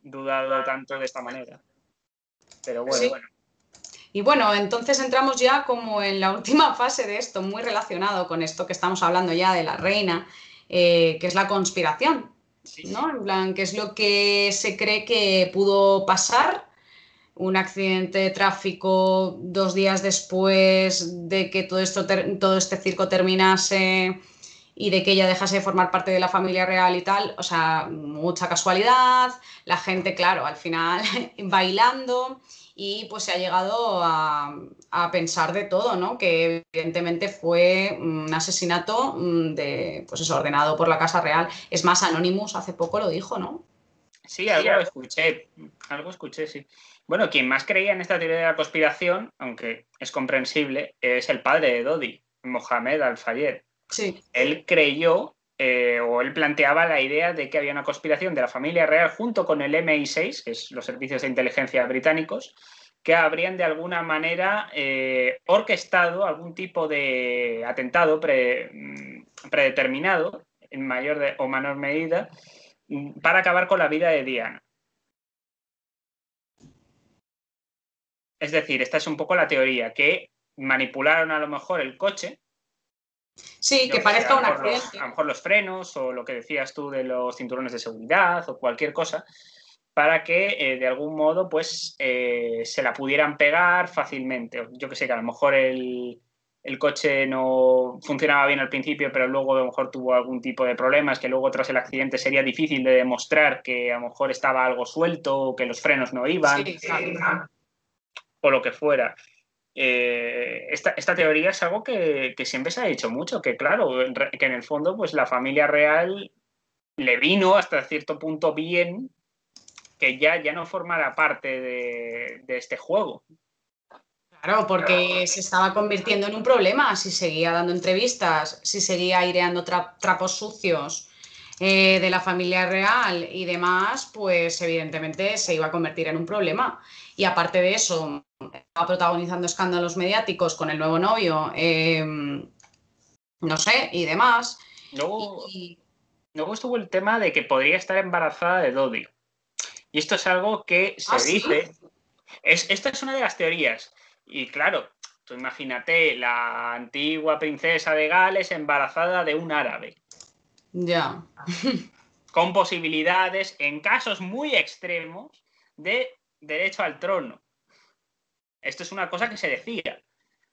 dudado tanto de esta manera. Pero bueno, sí. Y bueno, entonces entramos ya como en la última fase de esto, muy relacionado con esto que estamos hablando ya de la reina, que es la conspiración, ¿no? En plan, que es lo que se cree que pudo pasar, un accidente de tráfico 2 días después de que todo este circo terminase y de que ella dejase de formar parte de la familia real y tal, o sea, mucha casualidad, la gente, claro, al final bailando. Y pues se ha llegado a pensar de todo, ¿no? Que evidentemente fue un asesinato pues eso, ordenado por la Casa Real. Es más, Anonymous hace poco lo dijo, ¿no? Sí, algo escuché, sí. Bueno, quien más creía en esta teoría de la conspiración, aunque es comprensible, es el padre de Dodi, Mohamed al fayed. Sí. Él creyó, o él planteaba la idea de que había una conspiración de la familia real junto con el MI6, que es los servicios de inteligencia británicos, que habrían de alguna manera orquestado algún tipo de atentado predeterminado, en mayor o menor medida, para acabar con la vida de Diana. Es decir, esta es un poco la teoría, que manipularon a lo mejor el coche. Sí, que parezca un accidente. A lo mejor los frenos o lo que decías tú de los cinturones de seguridad o cualquier cosa, para que de algún modo pues se la pudieran pegar fácilmente. Yo que sé, que a lo mejor el coche no funcionaba bien al principio, pero luego a lo mejor tuvo algún tipo de problemas, que luego tras el accidente sería difícil de demostrar que a lo mejor estaba algo suelto o que los frenos no iban, sí, o lo que fuera. Esta teoría es algo que siempre se ha dicho mucho, que claro, que en el fondo pues la familia real le vino hasta cierto punto bien que ya no formara parte de este juego. Claro, porque se estaba convirtiendo en un problema si seguía dando entrevistas, si seguía aireando trapos sucios de la familia real y demás, pues evidentemente se iba a convertir en un problema. Y aparte de eso, estaba protagonizando escándalos mediáticos con el nuevo novio, no sé, y demás. Luego estuvo el tema de que podría estar embarazada de Dodi. Y esto es algo que se dice. ¿Sí? Esta es una de las teorías. Y claro, tú imagínate la antigua princesa de Gales embarazada de un árabe. Ya. Con posibilidades, en casos muy extremos, de derecho al trono. Esto es una cosa que se decía.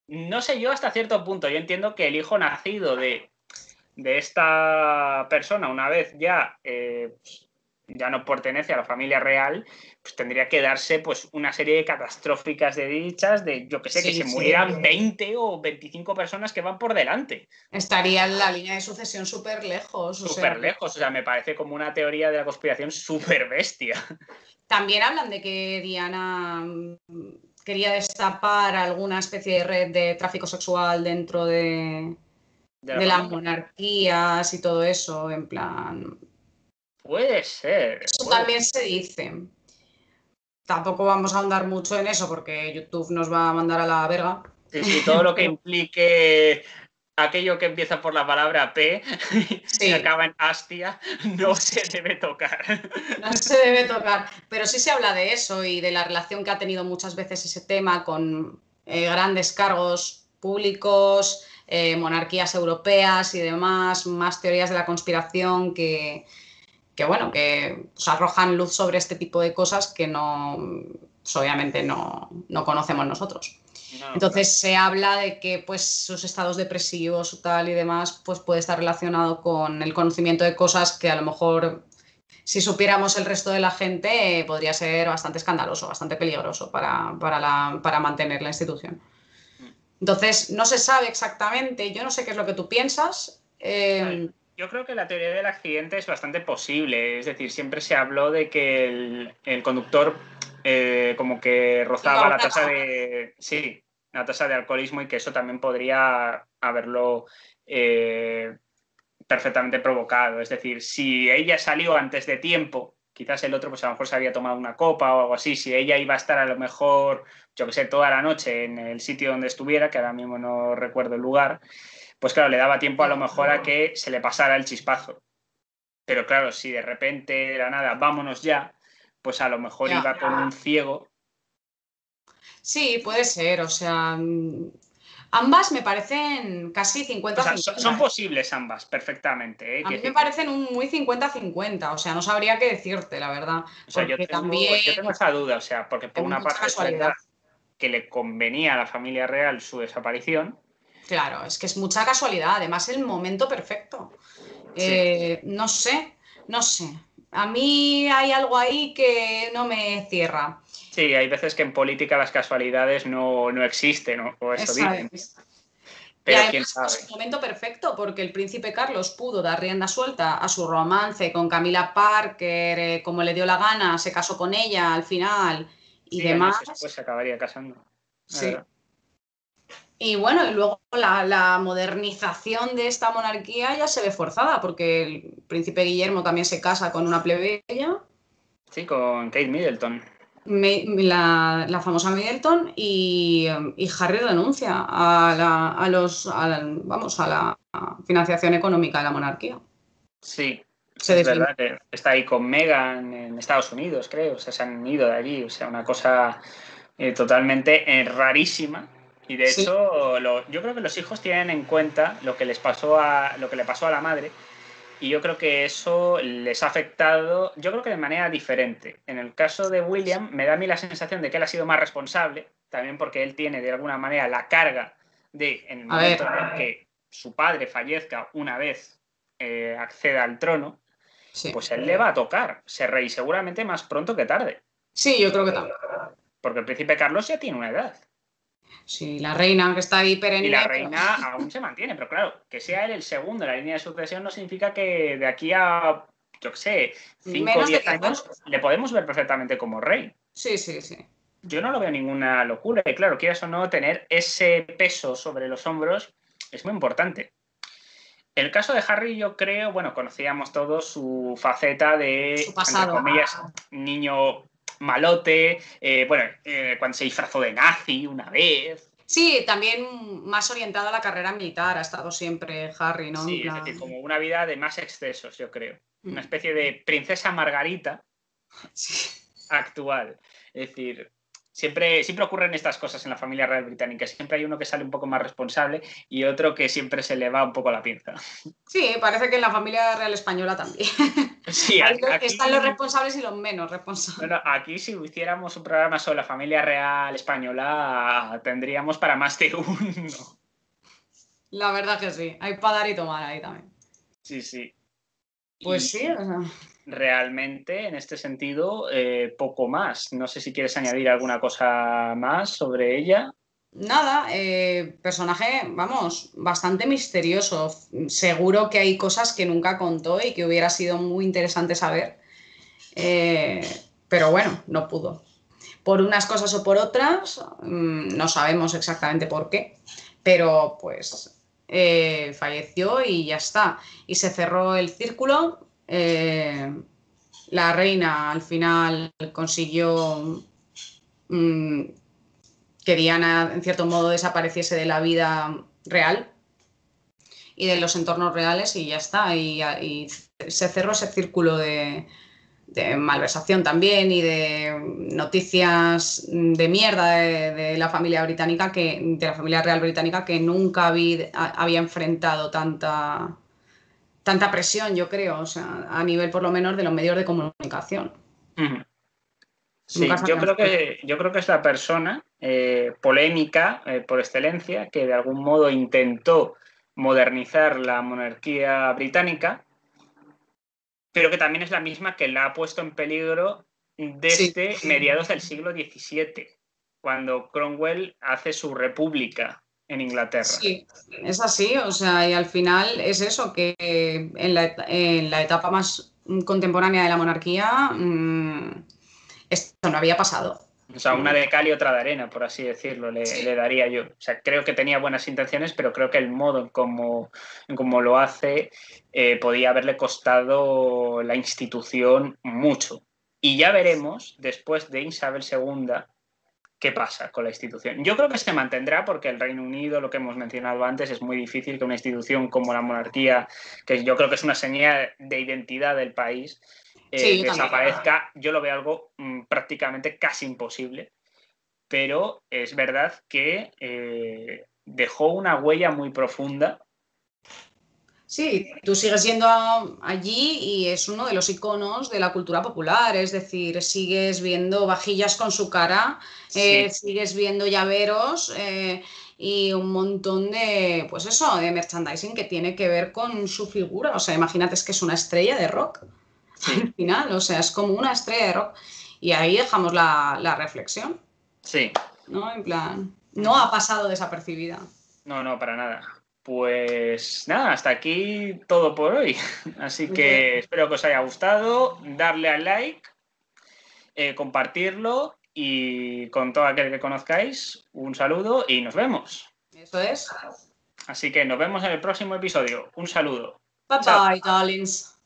No sé yo hasta cierto punto. Yo entiendo que el hijo nacido de esta persona, una vez ya no pertenece a la familia real, pues tendría que darse pues una serie de catastróficas de dichas de, yo que sé, sí, que se murieran 20 o 25 personas que van por delante. Estaría en la línea de sucesión súper lejos. Súper lejos. O sea, me parece como una teoría de la conspiración súper bestia. También hablan de que Diana quería destapar alguna especie de red de tráfico sexual dentro de las monarquías y todo eso, en plan. Puede ser. Eso también se dice. Tampoco vamos a ahondar mucho en eso porque YouTube nos va a mandar a la verga. Sí, todo lo que implique aquello que empieza por la palabra P y acaba en astia, no se debe tocar. No se debe tocar, pero sí se habla de eso y de la relación que ha tenido muchas veces ese tema con grandes cargos públicos, monarquías europeas y demás, más teorías de la conspiración que pues, arrojan luz sobre este tipo de cosas que no, pues, obviamente no conocemos nosotros. No, entonces claro. Se habla de que pues sus estados depresivos o tal y demás pues puede estar relacionado con el conocimiento de cosas que a lo mejor si supiéramos el resto de la gente podría ser bastante escandaloso, bastante peligroso para mantener la institución. Entonces no se sabe exactamente, yo no sé qué es lo que tú piensas. Yo creo que la teoría del accidente es bastante posible, es decir, siempre se habló de que el conductor como que rozaba la tasa de alcoholismo y que eso también podría haberlo perfectamente provocado. Es decir, si ella salió antes de tiempo, quizás el otro pues a lo mejor se había tomado una copa o algo así. Si ella iba a estar a lo mejor, yo que sé, toda la noche en el sitio donde estuviera, que ahora mismo no recuerdo el lugar, pues claro, le daba tiempo a lo mejor a que se le pasara el chispazo. Pero claro, si de repente de la nada, vámonos ya, pues a lo mejor ya, iba con un ciego. Sí, puede ser, o sea, ambas me parecen casi 50-50. O sea, son posibles ambas, perfectamente. A mí me parecen muy 50-50, o sea, no sabría qué decirte, la verdad. O sea, yo tengo esa duda, o sea, porque por una parte que le convenía a la familia real su desaparición. Claro, es que es mucha casualidad, además el momento perfecto. Sí. No sé. A mí hay algo ahí que no me cierra. Sí, hay veces que en política las casualidades no existen, ¿no? O eso dicen. Pero quién sabe. Es el momento perfecto porque el príncipe Carlos pudo dar rienda suelta a su romance con Camila Parker, como le dio la gana, se casó con ella al final y sí, demás. Después se acabaría casando. Sí. Y bueno, y luego la modernización de esta monarquía ya se ve forzada, porque el príncipe Guillermo también se casa con una plebeya. Sí, con Kate Middleton. La famosa Middleton, y Harry renuncia a la financiación económica de la monarquía. Sí, es verdad que está ahí con Meghan en Estados Unidos, creo, o sea, se han ido de allí, o sea, una cosa totalmente rarísima. Y de hecho, yo creo que los hijos tienen en cuenta lo que le pasó a la madre, y yo creo que eso les ha afectado, yo creo que de manera diferente. En el caso de William, me da a mí la sensación de que él ha sido más responsable, también porque él tiene de alguna manera la carga de, en el momento en que su padre fallezca una vez acceda al trono, pues él le va a tocar ser rey, seguramente más pronto que tarde. Sí, yo creo que también. Porque el príncipe Carlos ya tiene una edad. Sí, la reina que está ahí perenne. Y la reina aún se mantiene, pero claro, que sea él el segundo en la línea de sucesión no significa que de aquí a, yo qué sé, 5 o 10 años le podemos ver perfectamente como rey. Sí. Yo no lo veo ninguna locura y claro, quieras o no, tener ese peso sobre los hombros es muy importante. El caso de Harry, yo creo, bueno, conocíamos todos su faceta de, su pasado, entre comillas, niño malote, cuando se disfrazó de nazi una vez. Sí, también más orientado a la carrera militar ha estado siempre Harry, ¿no? Sí, es decir, como una vida de más excesos, yo creo. Una especie de princesa Margarita actual. Es decir, siempre ocurren estas cosas en la familia real británica. Siempre hay uno que sale un poco más responsable y otro que siempre se le va un poco la pinza. Sí, parece que en la familia real española también. Sí, aquí están los responsables y los menos responsables. Bueno, aquí si hiciéramos un programa sobre la familia real española tendríamos para más de uno. La verdad que sí, hay para dar y tomar ahí también. Sí. Pues sí, o sea, realmente, en este sentido, poco más. No sé si quieres añadir alguna cosa más sobre ella. Nada, personaje, vamos, bastante misterioso. Seguro que hay cosas que nunca contó y que hubiera sido muy interesante saber. Pero bueno, no pudo. Por unas cosas o por otras, no sabemos exactamente por qué. Pero pues falleció y ya está. Y se cerró el círculo. La reina al final consiguió que Diana en cierto modo desapareciese de la vida real y de los entornos reales y ya está, y se cerró ese círculo de malversación también y de noticias de mierda de la familia británica, de la familia real británica, que nunca había enfrentado tanta presión, yo creo, o sea, a nivel por lo menos de los medios de comunicación. Sí, yo creo que es la persona polémica por excelencia que de algún modo intentó modernizar la monarquía británica, pero que también es la misma que la ha puesto en peligro desde mediados del siglo XVII, cuando Cromwell hace su república en Inglaterra. Sí, es así, o sea, y al final es eso, que en la etapa más contemporánea de la monarquía esto no había pasado. O sea, una de cal y otra de arena, por así decirlo, le daría yo. O sea, creo que tenía buenas intenciones, pero creo que el modo en cómo lo hace podía haberle costado la institución mucho. Y ya veremos, después de Isabel II, ¿Qué pasa con la institución? Yo creo que se mantendrá porque el Reino Unido, lo que hemos mencionado antes, es muy difícil que una institución como la monarquía, que yo creo que es una señal de identidad del país, desaparezca. Yo lo veo algo prácticamente casi imposible, pero es verdad que dejó una huella muy profunda. Sí, tú sigues yendo allí y es uno de los iconos de la cultura popular, es decir, sigues viendo vajillas con su cara, sigues viendo llaveros y un montón de, pues eso, de merchandising que tiene que ver con su figura. O sea, imagínate, es que es una estrella de rock al final, o sea, es como una estrella de rock. Y ahí dejamos la reflexión. Sí. ¿No? En plan, no ha pasado desapercibida. No, no, para nada. Pues nada, hasta aquí todo por hoy. Así que espero que os haya gustado. Darle al like, compartirlo y con todo aquel que conozcáis, un saludo y nos vemos. Eso es. Así que nos vemos en el próximo episodio. Un saludo. Bye bye, darlings.